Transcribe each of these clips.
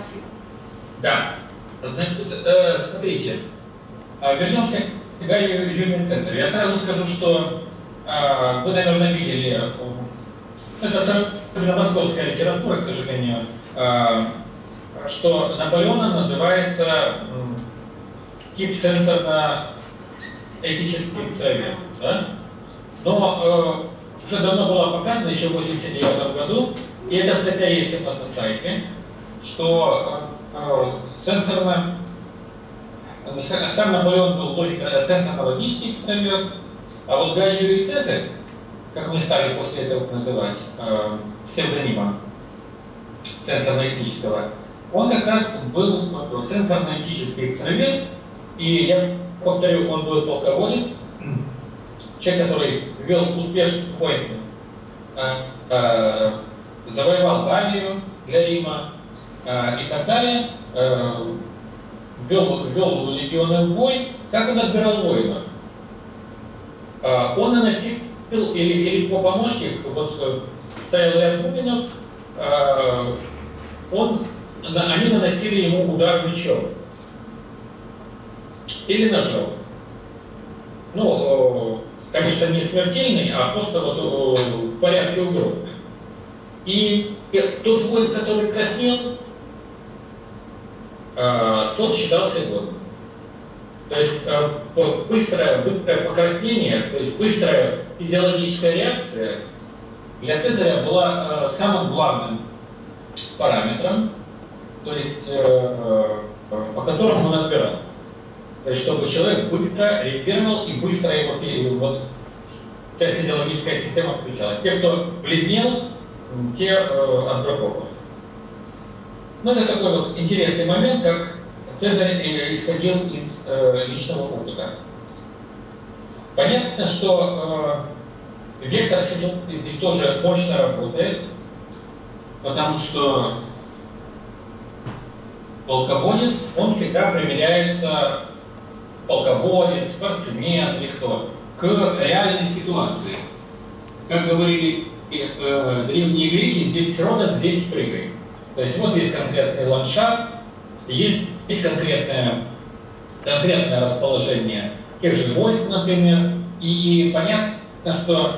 Спасибо. Да. Значит, смотрите, вернемся к Гаю Юлию Цезарю. Я сразу скажу, что вы, наверное, видели, это особенно московская литература, к сожалению, что Наполеона называется тип цензорно-этический совет. Да? Но уже давно было показано, еще в 1989 году, и эта статья есть у нас на сайте, что сенсорно, сам Наполеон был только сенсорно-логический экстремер, а вот Гай Юлий Цезарь, как мы стали после этого называть псевдонима сенсорно-этического, он как раз был сенсорно-этический экстремер, и я повторю, он был полководец, человек, который вел успешную войну, завоевал Галлию для Рима и так далее, вел легионы в бой. Как он отбирал воина? Он наносил или по помощке, вот стоял ряд воинов, они наносили ему удар мечом или ножом. Ну, конечно, не смертельный, а просто вот в порядке угроз. И тот воин, который краснел, тот считался годным. То есть быстрое покраснение, то есть быстрая физиологическая реакция для Цезаря была самым главным параметром, то есть по которому он отбирал. То есть чтобы человек быстро реагировал и быстро его вот вся физиологическая система включала. Те, кто бледнел, те антропологи. Ну, это такой вот интересный момент, как Цезарь исходил из личного опыта. Понятно, что вектор здесь тоже мощно работает, потому что полководец, он всегда примеряется, полководец, спортсмен или кто, к реальной ситуации. Как говорили древние греки, здесь рода, здесь прыгай. То есть вот есть конкретный ландшафт, есть конкретное расположение тех же войск, например, и понятно, что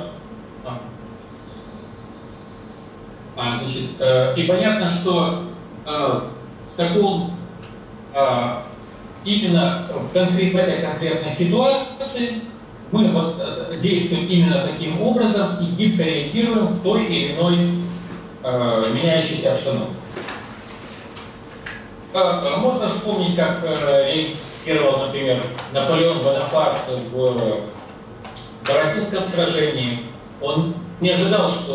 в таком именно в этой конкретной ситуации мы вот действуем именно таким образом и гибко реагируем в той или иной меняющейся обстановке. Можно вспомнить, как реагировал, например, Наполеон Бонапарт в Бородинском сражении. Он не ожидал, что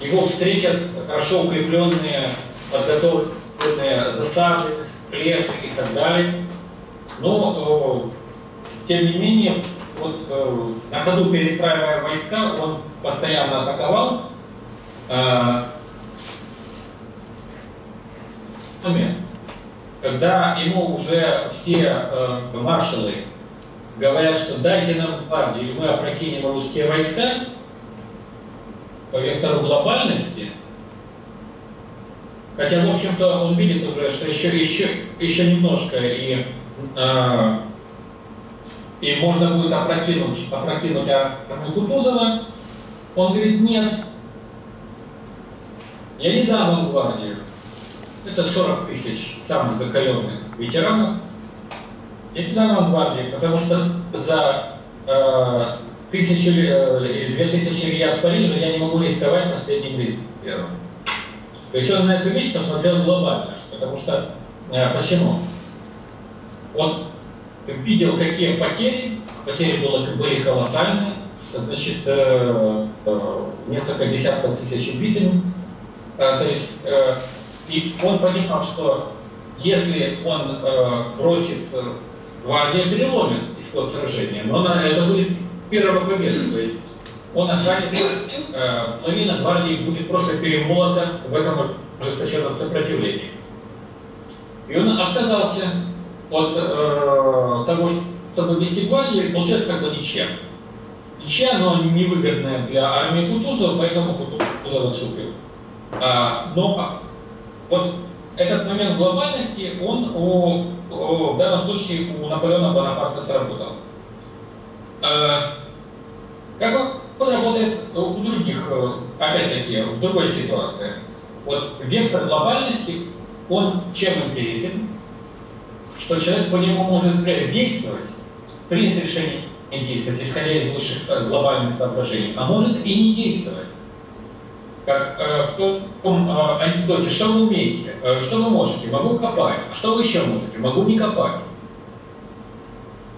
его встретят хорошо укрепленные, подготовленные засады, плеск и так далее. Но, тем не менее, вот, на ходу перестраивая войска, он постоянно атаковал. Когда ему уже все маршалы говорят, что дайте нам гвардию, и мы опрокинем русские войска, по вектору глобальности, хотя, в общем-то, он видит уже, что еще немножко, и можно будет опрокинуть армию Кутузова, он говорит: нет, я не дам вам гвардию. Это 40 тысяч самых закаленных ветеранов. Я не дам вам гвардию, потому что за 1000 или 2000 лья от Парижа я не могу рисковать последним резервом. То есть он на эту вещь посмотрел глобально, потому что почему? Он видел, какие потери были колоссальные, значит, несколько десятков тысяч убитыми. То есть и он понимал, что если он бросит гвардию, переломит исход сражения, но это будет первого победа, то есть он останется, половина гвардии будет просто перемолота в этом ожесточенном сопротивлении. И он отказался от того, чтобы вести гвардию, получается как бы ничья. Ничья, но невыгодная для армии Кутузова, поэтому Кутузов отступил. Но Вот этот момент глобальности, он в данном случае у Наполеона Бонапарта сработал. Как он работает у других, опять-таки, в другой ситуации. Вот вектор глобальности, он чем интересен, что человек по нему может действовать, принять решение действовать, исходя из высших глобальных соображений, а может и не действовать. Как в том анекдоте, что вы умеете, что вы можете, могу копать, что вы еще можете, могу не копать.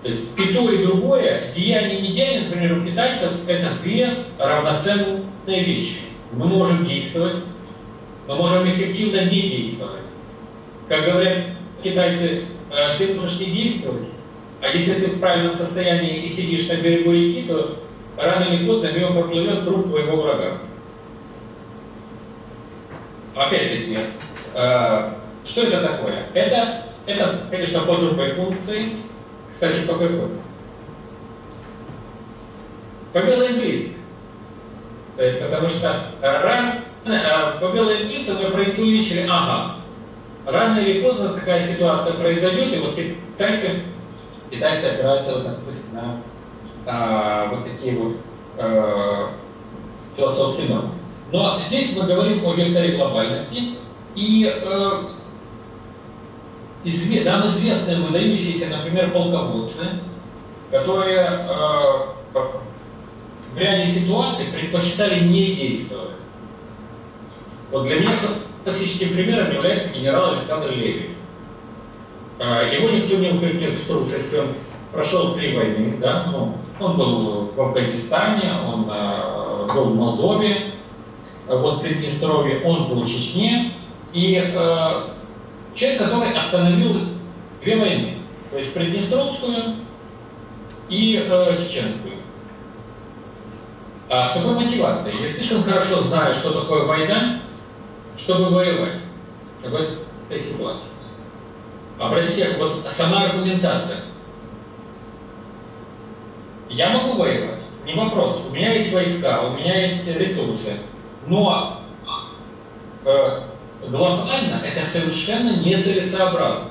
То есть и то, и другое, деяние и недеяние, например, у китайцев, это две равноценные вещи. Мы можем действовать, мы можем эффективно не действовать. Как говорят китайцы, ты можешь не действовать, а если ты в правильном состоянии и сидишь на берегу реки, то рано или поздно мимо проплывет труп твоего врага. Опять-таки, что это такое? Это, конечно, по другой функции. Кстати, по какой? По белой интуиции. То есть, потому что по белой интуиции мы проинтуичили, ага, рано или поздно такая ситуация произойдет, и вот китайцы опираются вот, допустим, на вот такие вот философские нормы. Но здесь мы говорим о векторе глобальности, и нам известны выдающиеся, например, полководцы, которые в ряде ситуаций предпочитали не действовать. Вот для меня классическим примером является генерал Александр Левик. Его никто не укрепляет в том, что он прошел 3 войны. Да? Он был в Афганистане, он был в Молдове, вот в Приднестровье, он был в Чечне. И человек, который остановил 2 войны, то есть Приднестровскую и Чеченскую. А с какой мотивацией? Если ты хорошо знаешь, что такое война, чтобы воевать в этой ситуации. Обратите, вот сама аргументация. Я могу воевать, не вопрос. У меня есть войска, у меня есть ресурсы. Но глобально это совершенно нецелесообразно.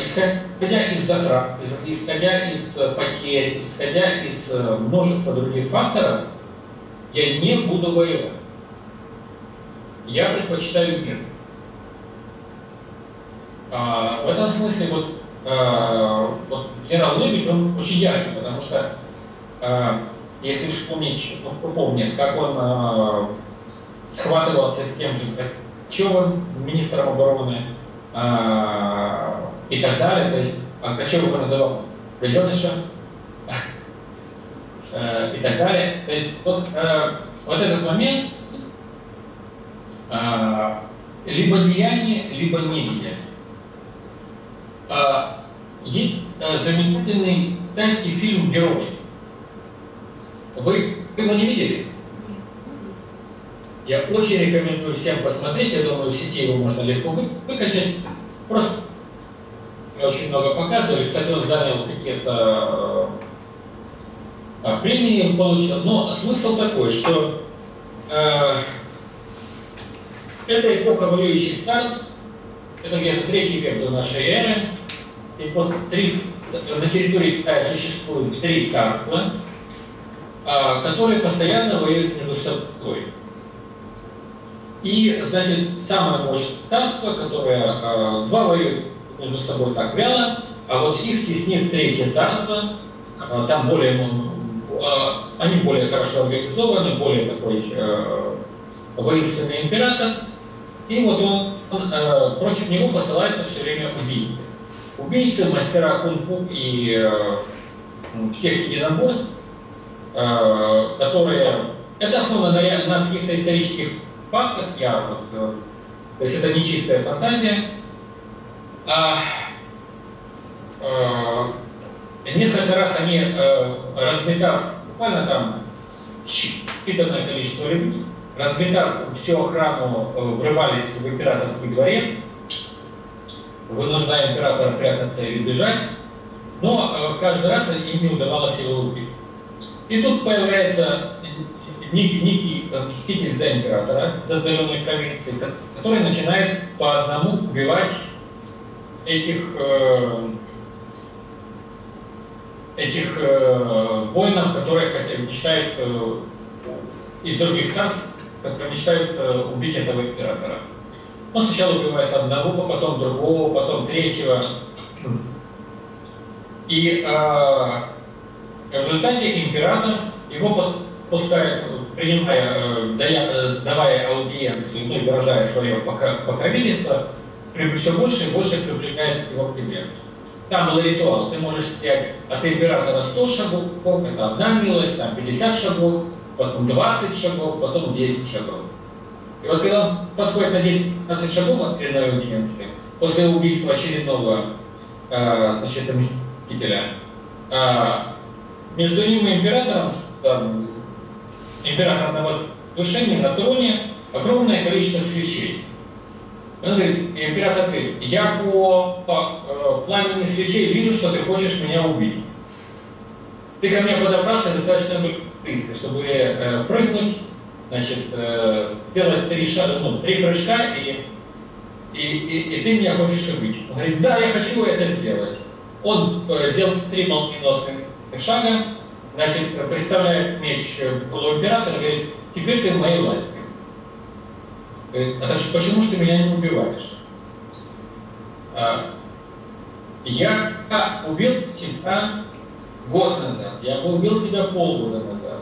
Исходя из затрат, исходя из потерь, исходя из множества других факторов, я не буду воевать. Я предпочитаю мир. В этом смысле вот генерал Левик, он очень яркий, потому что если вспомнить, как он схватывался с тем же Качёвым, министром обороны, и так далее, то есть Качёв его называл гадёныша, и так далее. То есть вот этот момент либо деяние, либо недеяние. Есть замечательный тайский фильм «Герои». Вы его не видели? Я очень рекомендую всем посмотреть, я думаю, в сети его можно легко выкачать. Просто очень много показывали. Кстати, он занял какие-то премии, получил. Но смысл такой, что это эпоха воюющих царств, это где-то 3 век до нашей эры. И вот на территории Китая существует 3 царства, которые постоянно воюют между собой. И, значит, самое мощное царство, которое 2 воюют между собой так вяло, а вот их теснит 3-е царство, там они более хорошо организованы, более такой воинственный император, и вот он против него посылается все время убийцы. Убийцы, мастера кунг-фу и всех единоборств, которые... Это основано на каких-то исторических фактах, то есть это не чистая фантазия. Несколько раз они разметав, буквально там считанное количество людей, разметав всю охрану, врывались в императорский дворец, вынуждая императора прятаться или бежать, но каждый раз им не удавалось его убить. И тут появляется некий мститель за императора, за отдаленные провинции, который начинает по одному убивать этих воинов, которых мечтает из других царств, которые мечтают убить этого императора. Он сначала убивает одного, потом другого, потом третьего. И в результате император его подпускает, давая аудиенцию, ну и выражая свое покровительство, все больше и больше привлекает его к себе. Там был ритуал, ты можешь снять от императора 100 шагов, это одна милость, там 50 шагов, потом 20 шагов, потом 10 шагов. И вот когда он подходит на 10-15 шагов от первой аудиенции, после убийства очередного мстителя, между ним и императором, император на возвышении, на троне, огромное количество свечей. Он говорит, император говорит, я по пламени свечей вижу, что ты хочешь меня убить. Ты ко мне подобрался достаточно близко, чтобы прыгнуть, делать три прыжка, и ты меня хочешь убить. Он говорит, да, я хочу это сделать. Он делает три молниеносных шага, представляет меч полуимператора и говорит, теперь ты в моей власти. А так почему же ты меня не убиваешь? Я убил тебя год назад, я убил тебя полгода назад.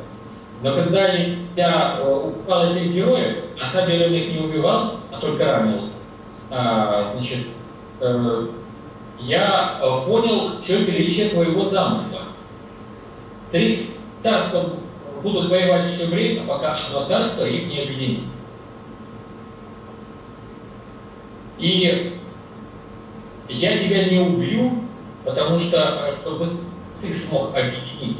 Но когда я убивал этих героев, а сам героев их не убивал, а только ранил, я понял все величие твоего замысла. 3 царства будут воевать все время, пока 2 царства их не объединит. И я тебя не убью, потому что чтобы ты смог объединить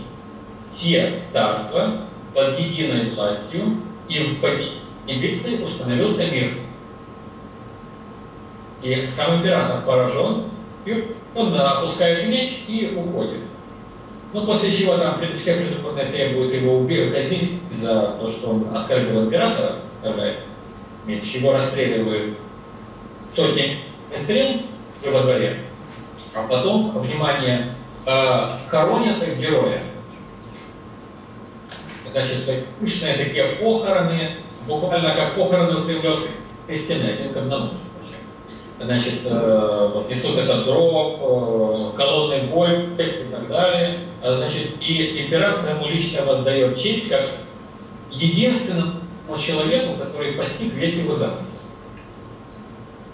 все царства под единой властью, и в победителе установился мир. И сам император поражен, и он опускает меч и уходит. Ну, после чего там все придворные требуют его убить, казнить за то, что он оскорбил императора, меч, его расстреливают. Сотни стрел во дворе, а потом, внимание, хоронят героя. Значит, пышные такие похороны, буквально как похороны в Кремлевской стене, один к одному. Значит, вот несут этот гроб, колонный бой, и так далее. Значит, и император ему лично воздает честь как единственному человеку, который постиг весь его замысел.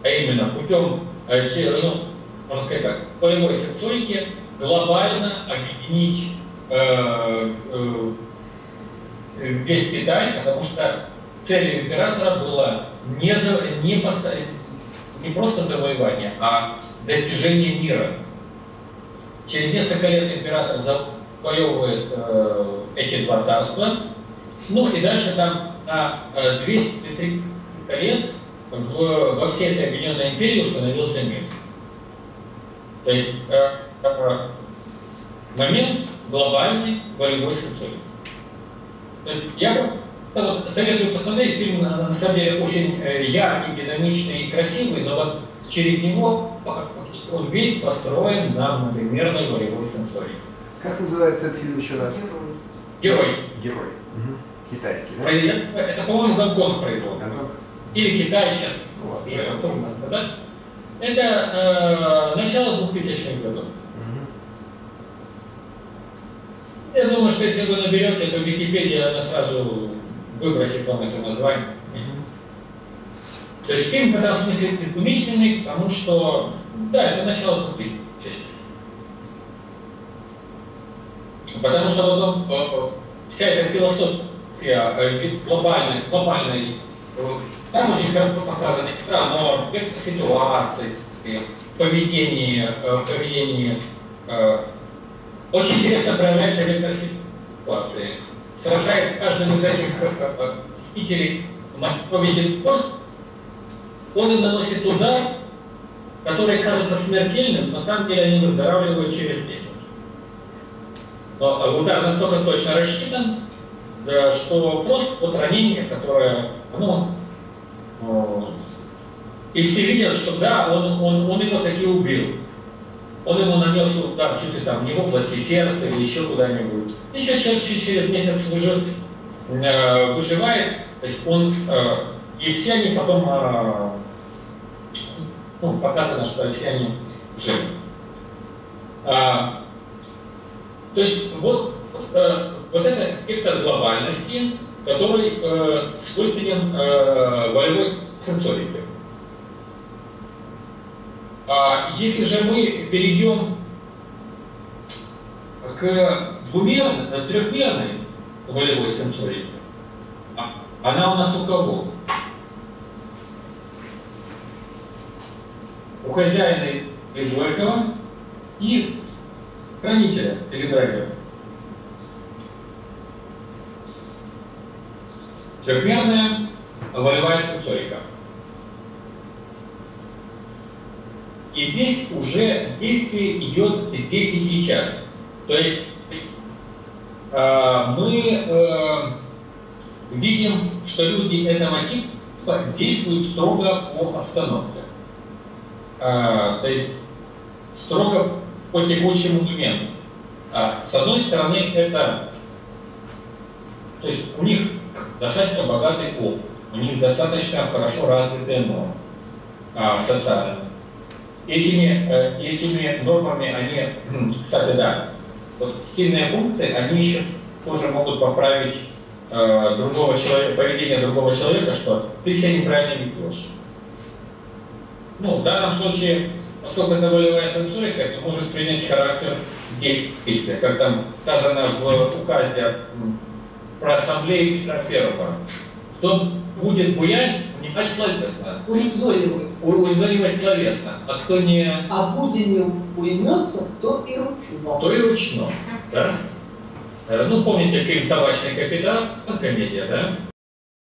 А именно путем полевой сенсорики глобально объединить весь Китай, потому что целью императора было не просто завоевание, а достижение мира. Через несколько лет император завоевывает эти 2 царства, ну и дальше там на 200-300 лет во всей этой объединенной империи установился мир. То есть момент глобальный волевой сенсории. То есть я вот советую посмотреть фильм, на самом деле очень яркий, динамичный и красивый, но вот через него он весь построен на многомерной волевой сенсории. Как называется этот фильм еще раз? Герой. Герой. Угу. Китайский. Да? Это, по-моему, Гонконг производит. Или Китай сейчас, вот, уже трудно сказать. Это начало 2000-х годов. Угу. Я думаю, что если вы наберете, то Википедия она сразу выбросит вам это название. Угу. То есть фильм в этом смысле изумительный, потому что, да, это начало 2000-х. Потому что потом вся эта философия глобальной, там очень хорошо показаны нормы, ситуации, поведение. Очень интересно проявляется вектор ситуации. Сражаясь с каждым из этих мстителей, победит пост, он им наносит удар, который кажется смертельным, но на самом деле они выздоравливают через 10. Но удар настолько точно рассчитан, да, что просто вот ранение, которое, ну, и все видят, что да, он его таки убил. Он ему нанес удар чуть ли там не в области сердца или еще куда-нибудь. Еще человек через месяц выживает, то есть он, и все они потом, ну, показано, что все они живы. То есть вот, вот это эффект глобальности, который свойственен волевой сенсорике. Если же мы перейдем к двумерной, трехмерной волевой сенсорике, она у нас у кого? У хозяина или Горького и хранителя или драйвера. Трехмерная волевая сенсорика. И здесь уже действие идет здесь и сейчас. То есть мы видим, что люди этого типа действуют строго по обстановке. То есть строго по текущему моменту. С одной стороны, это, то есть у них достаточно богатый опыт, у них достаточно хорошо развитые нормы социальные. Этими нормами они, кстати, да, вот стильные функции, они еще тоже могут поправить другого человека, поведение другого человека, что ты себя неправильно ведешь. Ну, в данном случае, поскольку это волевая сенсорика, ты можешь принять характер действия, как там сказано в указе про ассамблею Петра Ферова. Кто будет буянь, а словесно. Урезонивает. Урезонивает словесно. А кто не... А будь не уймется, то и ручно. То и ручно, да. Ну, помните фильм «Табачный капитан», комедия, да?